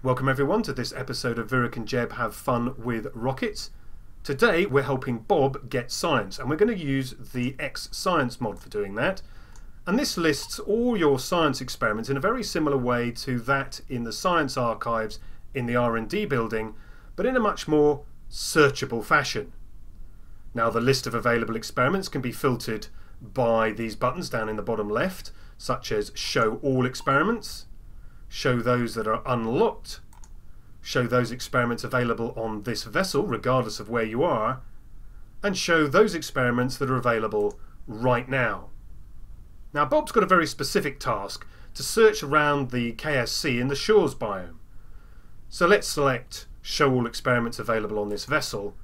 Welcome everyone to this episode of Virik and Jeb Have Fun with Rockets. Today we're helping Bob get science, and we're going to use the X-Science mod for doing that. And this lists all your science experiments in a very similar way to that in the science archives in the R&D building, but in a much more searchable fashion. Now the list of available experiments can be filtered by these buttons down in the bottom left, such as Show All Experiments, Show those that are unlocked, show those experiments available on this vessel regardless of where you are, and show those experiments that are available right now. Now Bob's got a very specific task to search around the KSC in the Shores biome. So let's select Show All Experiments Available on this vessel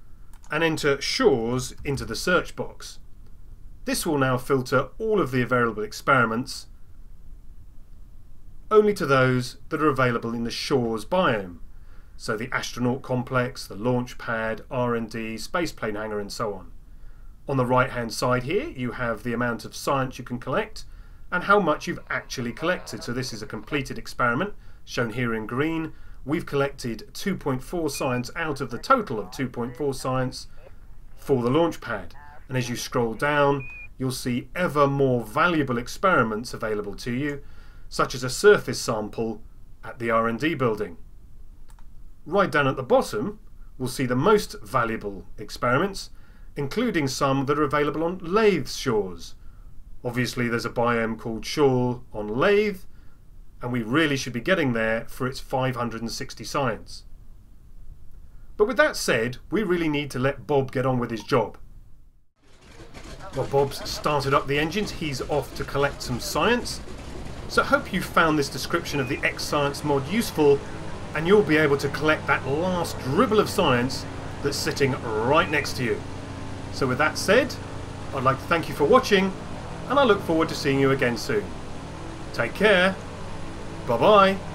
and enter Shores into the search box. This will now filter all of the available experiments only to those that are available in the Shores biome, so the astronaut complex, the launch pad, R&D, space plane hangar and so on. On the right hand side here you have the amount of science you can collect and how much you've actually collected. So this is a completed experiment shown here in green. We've collected 2.4 science out of the total of 2.4 science for the launch pad, and as you scroll down you'll see ever more valuable experiments available to you, such as a surface sample at the R&D building. Right down at the bottom we'll see the most valuable experiments, including some that are available on Lathe's shores. Obviously there's a biome called Shawl on Lathe, and we really should be getting there for its 560 science. But with that said, we really need to let Bob get on with his job. Well, Bob's started up the engines, he's off to collect some science. So I hope you found this description of the X-Science mod useful, and you'll be able to collect that last dribble of science that's sitting right next to you. So with that said, I'd like to thank you for watching, and I look forward to seeing you again soon. Take care, bye bye.